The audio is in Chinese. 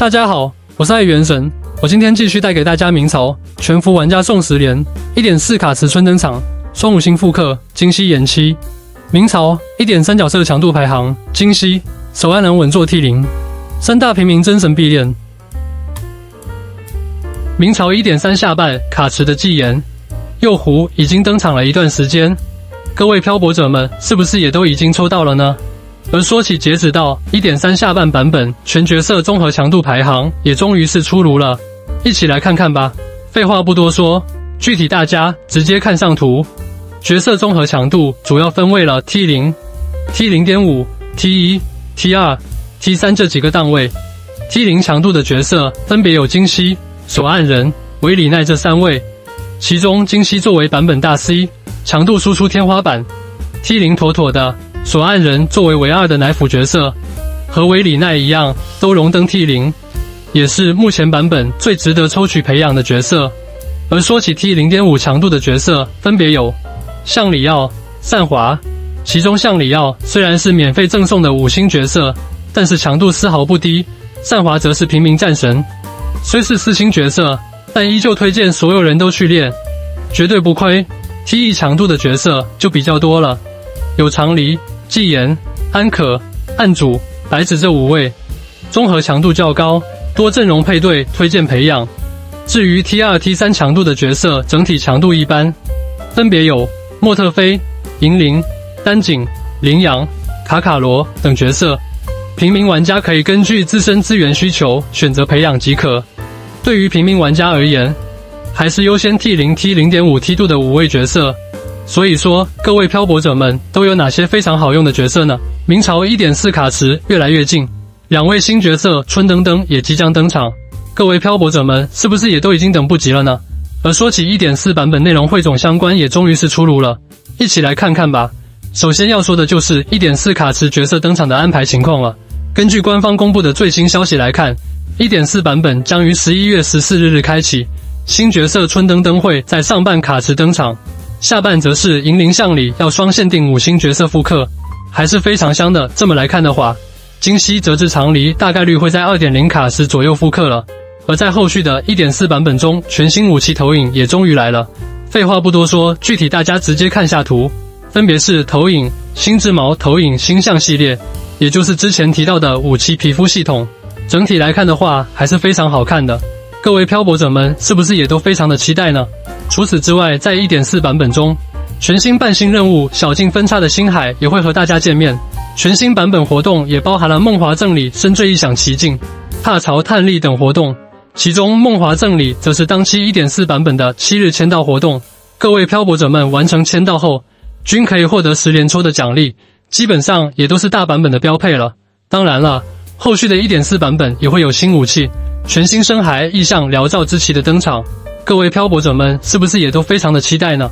大家好，我是爱元神，我今天继续带给大家明朝全服玩家宋时连 1.4 卡池春登场，双五星复刻，金熙延期。明朝 1.3 角色强度排行，金熙手安然稳坐 T0， 三大平民真神必练。明朝 1.3 下半卡池的祭言，右狐已经登场了一段时间，各位漂泊者们是不是也都已经抽到了呢？ 而说起截止到 1.3 下半版本全角色综合强度排行，也终于是出炉了，一起来看看吧。废话不多说，具体大家直接看上图。角色综合强度主要分为了 T0、T0.5、T1、T2、T3 这几个档位。T0 强度的角色分别有金熙、索岸人、韦礼奈这三位，其中金熙作为版本大 C， 强度输出天花板。T0 妥妥的。 索岸人作为唯二的奶辅角色，和韦礼奈一样都荣登 T0， 也是目前版本最值得抽取培养的角色。而说起 T0.5 强度的角色，分别有向里奥、善华。其中向里奥虽然是免费赠送的五星角色，但是强度丝毫不低；善华则是平民战神，虽是四星角色，但依旧推荐所有人都去练，绝对不亏。T1 强度的角色就比较多了。 有长离、纪言、安可、暗主、白芷这五位，综合强度较高，多阵容配对推荐培养。至于 T2、T3 强度的角色，整体强度一般，分别有莫特菲、银铃、丹景、羚羊、卡卡罗等角色。平民玩家可以根据自身资源需求选择培养即可。对于平民玩家而言，还是优先 T0、T0.5 梯度的五位角色。 所以说，各位漂泊者们都有哪些非常好用的角色呢？明朝 1.4 卡池越来越近，两位新角色春登登也即将登场，各位漂泊者们是不是也都已经等不及了呢？而说起 1.4 版本内容汇总相关也终于是出炉了，一起来看看吧。首先要说的就是 1.4 卡池角色登场的安排情况了。根据官方公布的最新消息来看 ，1.4 版本将于11月14日开启，新角色春登登会在上半卡池登场。 下半则是银铃向里要双限定五星角色复刻，还是非常香的。这么来看的话，金熙折至长离大概率会在 2.0 卡池左右复刻了。而在后续的 1.4 版本中，全新武器投影也终于来了。废话不多说，具体大家直接看下图，分别是投影、新智毛投影、星象系列，也就是之前提到的武器皮肤系统。整体来看的话，还是非常好看的。各位漂泊者们是不是也都非常的期待呢？ 除此之外，在 1.4 版本中，全新半星任务小径分叉的星海也会和大家见面。全新版本活动也包含了梦华赠礼、深醉一响奇境、踏潮探历等活动。其中，梦华赠礼则是当期 1.4 版本的7日签到活动。各位漂泊者们完成签到后，均可以获得10连抽的奖励，基本上也都是大版本的标配了。当然了，后续的 1.4 版本也会有新武器、全新深海意象缭绕之旗的登场。 各位漂泊者们是不是也都非常的期待呢？